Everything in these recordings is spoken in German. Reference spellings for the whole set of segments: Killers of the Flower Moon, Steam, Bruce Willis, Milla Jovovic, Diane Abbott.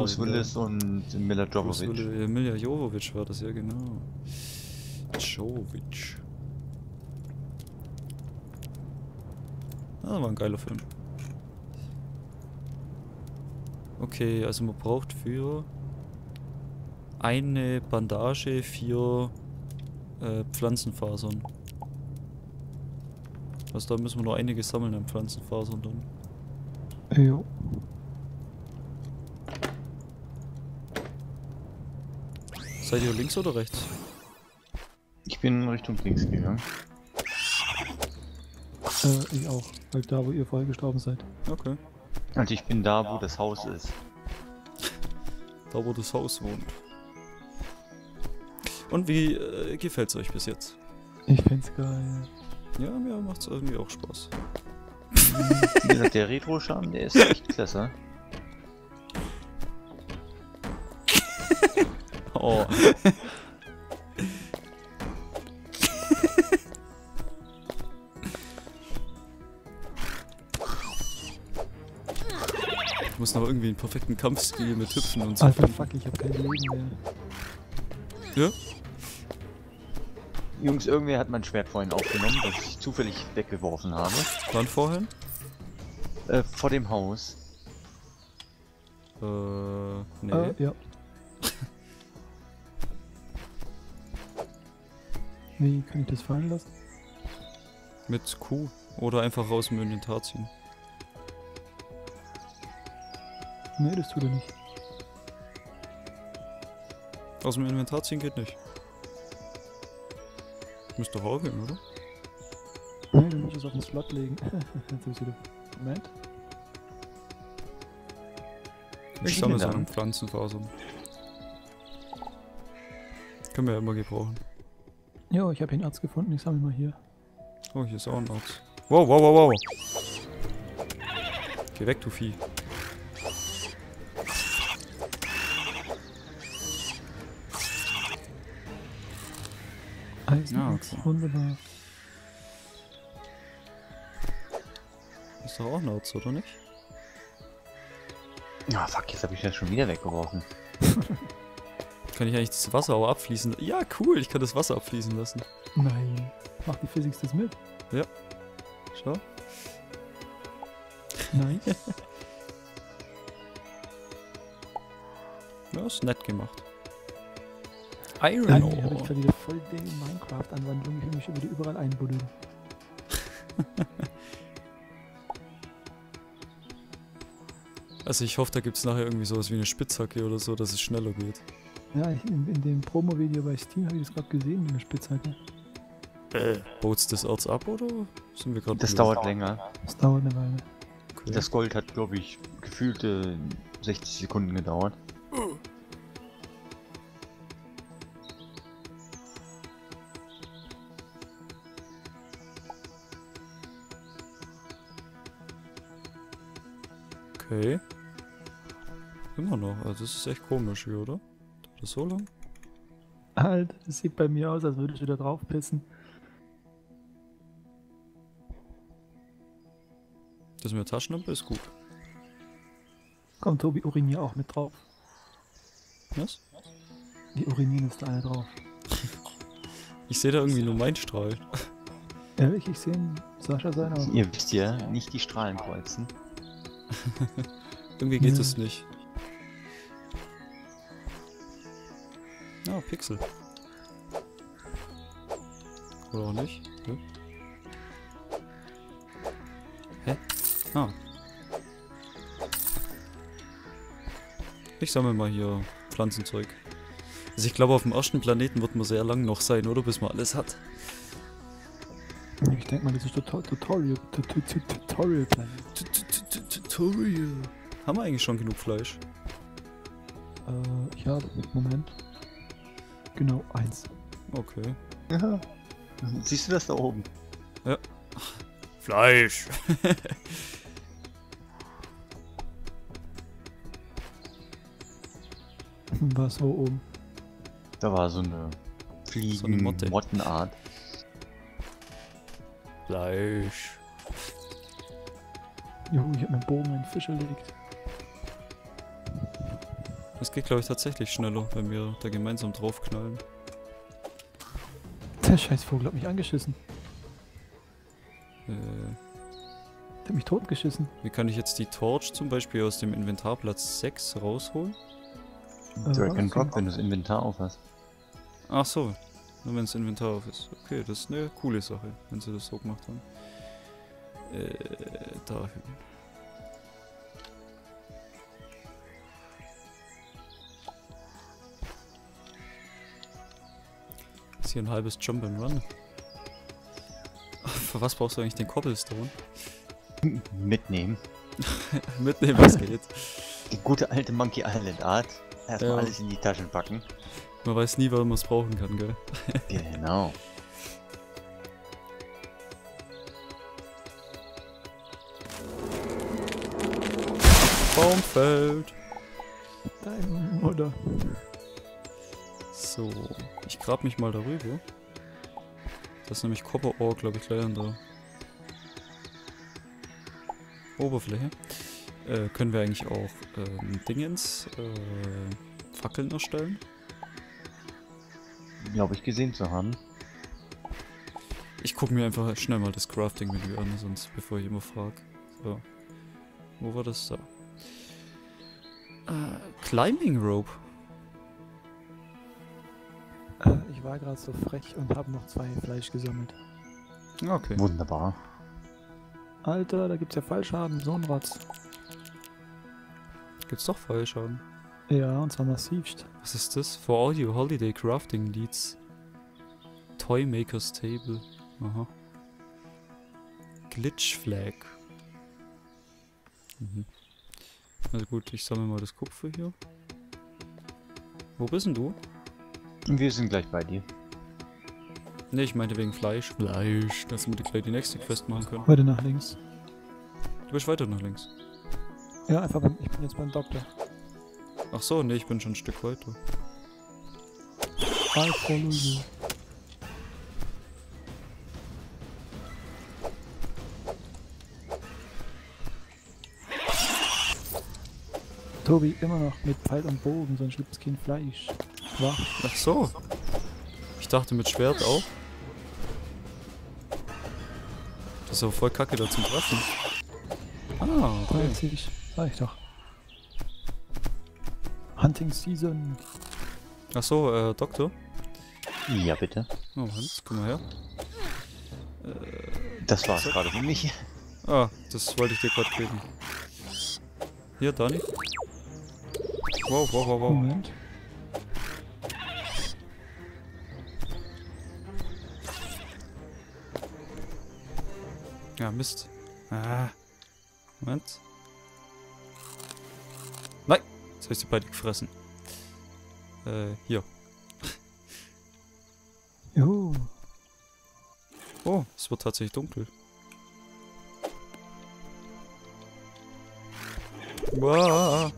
Bruce Willis und Milla Jovovic. Milla Jovovic war das, ja genau. Jovovic. Ah, war ein geiler Film. Okay, also man braucht für eine Bandage 4 Pflanzenfasern. Also da müssen wir noch einige sammeln an Pflanzenfasern dann. Jo. Seid ihr links oder rechts? Ich bin in Richtung links gegangen. Ich auch, weil da wo ihr vorher gestorben seid. Okay. Also ich bin da, wo das Haus ist. Da, wo das Haus wohnt. Und wie gefällt's euch bis jetzt? Ich find's geil. Ja, mir macht's irgendwie auch Spaß. Wie gesagt, der Retro-Charme, der ist echt klasse. Oh. Ich muss noch irgendwie einen perfekten Kampfstil mit Hüpfen und so. Alter, fuck, ich hab kein Leben mehr. Ja? Jungs, irgendwer hat mein Schwert vorhin aufgenommen, das ich zufällig weggeworfen habe. Wann vorhin? Vor dem Haus. Nee. Ja. Wie kann ich das fallen lassen? Mit Q. Oder einfach raus im Inventar ziehen. Nee, das tut er nicht. Aus dem Inventar ziehen geht nicht. Müsste doch auch gehen, oder? Nein, du musst es auf den Slot legen. Jetzt hab ich's wieder. Moment. Ich sammle so einen Pflanzenfasern. Können wir ja immer gebrauchen. Jo, ich habe einen Arzt gefunden, ich sammle mal hier. Oh, hier ist auch ein Arzt. Wow, wow, wow, wow. Geh weg, du Vieh. Eisenachs, okay. Wunderbar. Ist doch auch ein Arzt, oder nicht? Ah, fuck, jetzt habe ich das schon wieder weggeworfen. Kann ich eigentlich das Wasser auch abfließen? Ja, cool, ich kann das Wasser abfließen lassen. Nein, macht die Physik das mit? Ja. Schau. Nein. Ja, ist nett gemacht. Iron Ore. Hab ich gerade wieder voll den Minecraft-Anwandlung. Ich will mich schon wieder überall einbuddeln. Also ich hoffe, da gibt's nachher irgendwie sowas wie eine Spitzhacke oder so, dass es schneller geht. Ja, in dem Promo-Video bei Steam habe ich das gerade gesehen, mit der Spitzhacke. Bot's des Erz ab, oder sind wir gerade... Das dauert länger. Das dauert eine Weile. Okay. Das Gold hat, glaube ich, gefühlte 60 Sekunden gedauert. Okay. Immer noch, also das ist echt komisch hier, oder? Das so lang? Alter, das sieht bei mir aus, als würde ich wieder drauf pissen. Das mit der Taschenlampe ist gut. Komm, Tobi, urinier auch mit drauf. Was? Die urinieren jetzt alle drauf. Ich sehe da irgendwie nur meinen Strahl. Ehrlich, ich sehe Sascha sein aus. Ihr wisst ja, nicht die Strahlen kreuzen. Irgendwie geht es nicht. Ah, Pixel. Oder auch nicht? Hä? Hä? Ah. Ich sammle mal hier Pflanzenzeug. Also ich glaube, auf dem ersten Planeten wird man sehr lang noch sein, oder? Bis man alles hat. Ich denke mal, das ist Tutorial. Haben wir eigentlich schon genug Fleisch? Ich habe... Moment. Genau, 1. Okay. Ja. Siehst du das da oben? Ja. Fleisch! Was wo oben? Da war so eine Fliegenmottenart. Fleisch. Juhu, ich hab meinen Bogen einen Fisch erlegt. Das geht, glaube ich, tatsächlich schneller, wenn wir da gemeinsam draufknallen. Der Scheißvogel hat mich angeschissen. Der hat mich totgeschissen. Wie kann ich jetzt die Torch zum Beispiel aus dem Inventarplatz 6 rausholen? Drag and Drop, wenn du das Inventar auf hast. Ach so, nur wenn das Inventar auf ist. Okay, das ist eine coole Sache, wenn sie das so gemacht haben. Dahin. Ist hier ein halbes Jump and Run. Für was brauchst du eigentlich den Cobblestone? Mitnehmen. Mitnehmen, was geht. Die gute alte Monkey Island Art. Erstmal alles in die Taschen packen. Man weiß nie, wann man es brauchen kann, gell? Genau. Baumfeld. Dein Mutter. So, ich grab mich mal darüber. Das ist nämlich Copper Ore, glaube ich, gleich an der Oberfläche. Können wir eigentlich auch Fackeln erstellen? Glaube ich gesehen zu haben. Ich gucke mir einfach schnell mal das Crafting-Menü an, sonst bevor ich immer frage. So. Wo war das da? Climbing Rope. Ich war gerade so frech und habe noch 2 Fleisch gesammelt. Okay. Wunderbar. Alter, da gibt's ja Fallschaden, so ein Rotz. Gibt's doch Fallschaden? Ja, und zwar massivst. Was ist das? For Audio Holiday Crafting Leads. Toy Makers Table. Aha. Glitch Flag. Mhm. Also gut, ich sammle mal das Kupfer hier. Wo bist denn du? Wir sind gleich bei dir. Ne, ich meinte wegen Fleisch. Fleisch, dass wir gleich die nächste Quest machen können. Weiter nach links. Du bist weiter nach links? Ja, einfach ich bin jetzt beim Doktor. Ach so, ne, ich bin schon ein Stück weiter. Tobi, immer noch mit Pfeil und Bogen, sonst gibt's kein Fleisch. Wach. Ach so. Ich dachte mit Schwert auch. Das ist aber voll kacke da zum Treffen. Ah, okay. Sag ich doch. Hunting Season. Ach so, Doktor? Ja, bitte. Oh, Hans, komm mal her. Das war's gerade für mich. Ah, das wollte ich dir gerade geben. Hier, Dani. Wow. Moment. Ja, Mist. Moment. Nein! Jetzt hab ich sie beide gefressen. Hier. Juhu. Oh, es wird tatsächlich dunkel. Wow.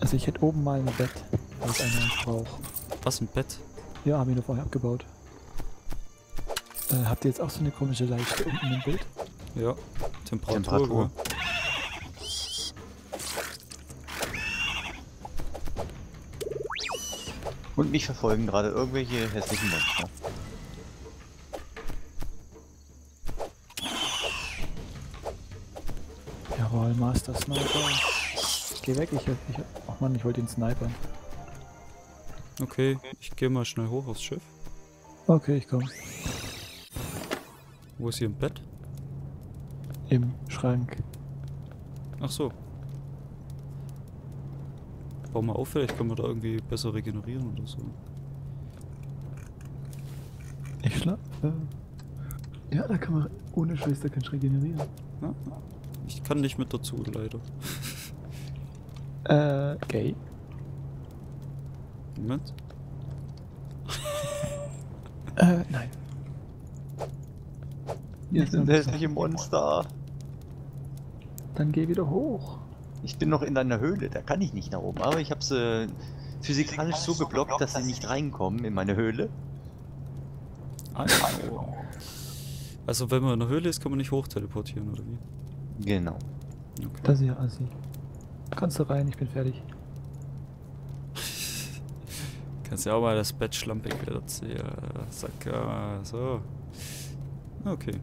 Also ich hätte oben mal ein Bett, weil ich einen brauche. Was, ein Bett? Ja, habe ich noch vorher abgebaut. Habt ihr jetzt auch so eine komische Leiste unten im Bild? Ja, Temperatur. Und mich verfolgen gerade irgendwelche hässlichen Monster. Jawohl, Master Sniper. Geh weg, ich ach man, ich wollte ihn snipern. Okay, ich gehe mal schnell hoch aufs Schiff. Okay, ich komme. Wo ist hier ein Bett? Im Schrank. Ach so. Bau mal auf, vielleicht können wir da irgendwie besser regenerieren oder so. Ich schlafe. Ja, da kann man ohne Scheiß, da kann ich regenerieren. Ja? Ich kann nicht mit dazu, leider. Okay. Moment. Nein. Hier sind hässliche Monster. Dann geh wieder hoch. Ich bin noch in einer Höhle, da kann ich nicht nach oben. Aber ich habe sie physikalisch so geblockt, dass sie nicht reinkommen in meine Höhle. Also wenn man in einer Höhle ist, kann man nicht hochteleportieren, oder wie? Genau. Okay. Das ist ja assi. Kannst du rein, ich bin fertig. Kannst ja auch mal das Bett schlampig wieder ziehen. Sack, so. Okay.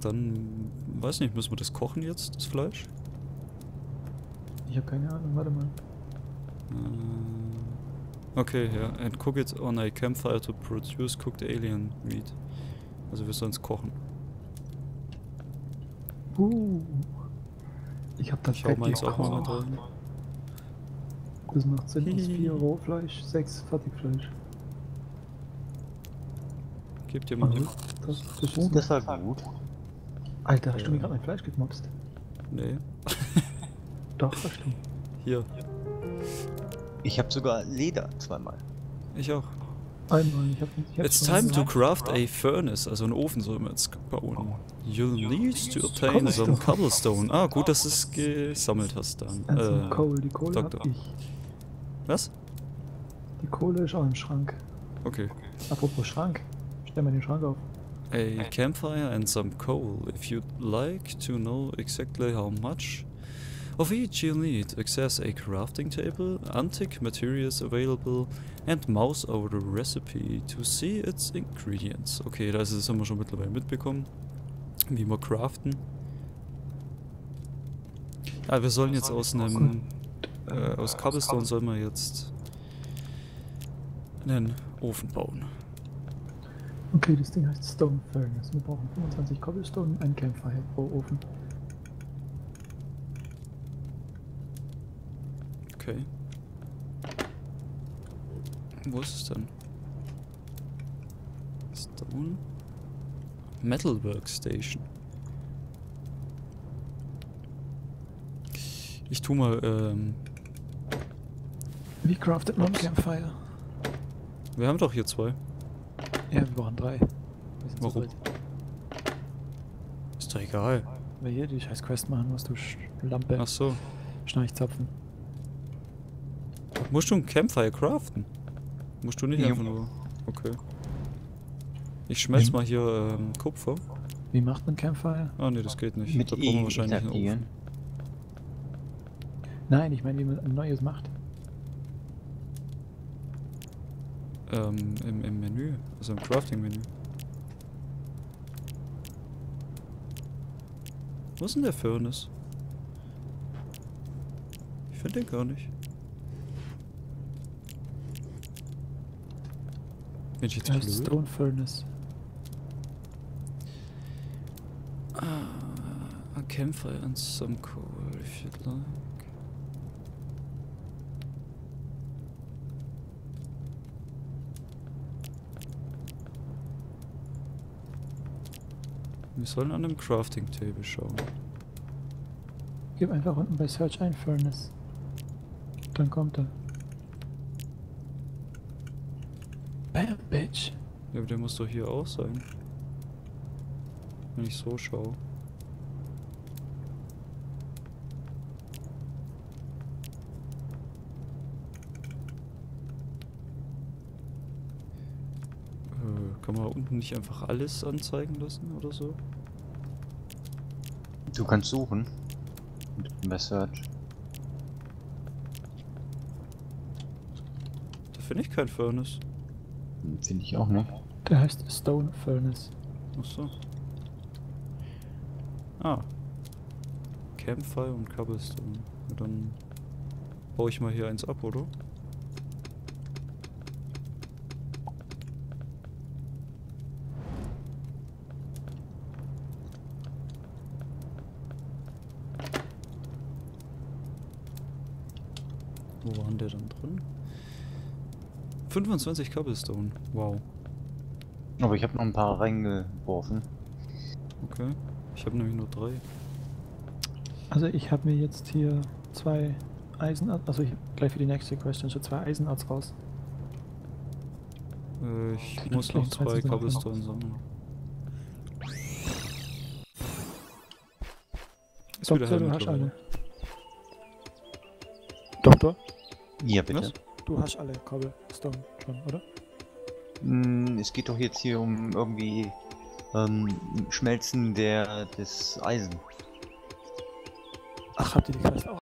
Dann, weiß nicht, müssen wir das kochen jetzt, das Fleisch? Ich habe keine Ahnung, warte mal. Okay, ja. And cook it on a campfire to produce cooked alien meat. Also wir sollen es kochen. Ich hab das Fett gekocht. Das macht Sinn, das 4 Rohfleisch, 6 Fertigfleisch. Gebt ihr mal hin. Das war gut. Alter, hast du mir gerade mein Fleisch gemobst? Nee. Doch, hast du. Hier. Ich habe sogar Leder zweimal. Ich auch. Einmal, ich hab It's time to craft a furnace, also einen Ofen soll man jetzt bauen. You'll need to obtain some cobblestone. Ah, gut, dass du es gesammelt hast dann. Also Kohle, die Kohle Doktor. Hab ich. Was? Die Kohle ist auch im Schrank. Okay. Apropos Schrank, stell mal den Schrank auf. A campfire and some coal. If you'd like to know exactly how much of each you'll need, access a crafting table, antique materials available and mouse over the recipe to see its ingredients. Okay, das haben wir schon mittlerweile mitbekommen, wie wir craften. Ah, wir sollen jetzt aus einem, aus Cobblestone sollen wir jetzt einen Ofen bauen. Okay, das Ding heißt Stone Furnace. Wir brauchen 25 Cobblestone und ein Campfire pro Ofen. Okay. Wo ist es denn? Stone? Metal Workstation. Ich tu mal, Wie craftet man Campfire? Wir haben doch hier 2. Ja, wir brauchen 3. Warum? Ist doch egal. Weil hier die scheiß Quest machen musst, du Lampe. Ach so. Schnarchzapfen. Musst du ein Campfire craften? Musst du nicht einfach nur... Okay. Ich schmelz mal hier Kupfer. Wie macht man Campfire? Ah ne, das geht nicht. Mit da brauchen wir wahrscheinlich einen Ofen. Nein, ich meine, wie man ein neues macht. Im Menü, also im Crafting-Menü. Wo ist denn der Furnace? Ich finde den gar nicht. Bin ich jetzt blöd? Stone Furnace. Ah, a campfire and some coal, if you'd like. Wir sollen an einem Crafting Table schauen. Gib einfach unten bei Search ein Furnace. Dann kommt er. Bam, bitch. Ja, aber der muss doch hier auch sein. Wenn ich so schaue. Kann man unten nicht einfach alles anzeigen lassen oder so? Du kannst suchen. Bei Search. Da finde ich kein Furnace. Finde ich auch nicht. Der heißt Stone Furnace. Ach so. Ah. Campfire und Cobblestone. Und dann baue ich mal hier eins ab, oder? Wo waren der dann drin? 25 Cobblestone, wow. Aber ich habe noch ein paar reingeworfen. Okay, ich habe nämlich nur 3. Also ich habe mir jetzt hier 2 Eisenarzt, also ich habe gleich für die nächste Question schon 2 Eisenarzt raus. Ich muss noch 2 Cobblestone sammeln. Ist Doktor, wieder du hast alle. Doktor? Ja, bitte. Was? Du hast alle Cobblestone schon, oder? Es geht doch jetzt hier um irgendwie Schmelzen des Eisen. Ach, habt ihr die Quest auch?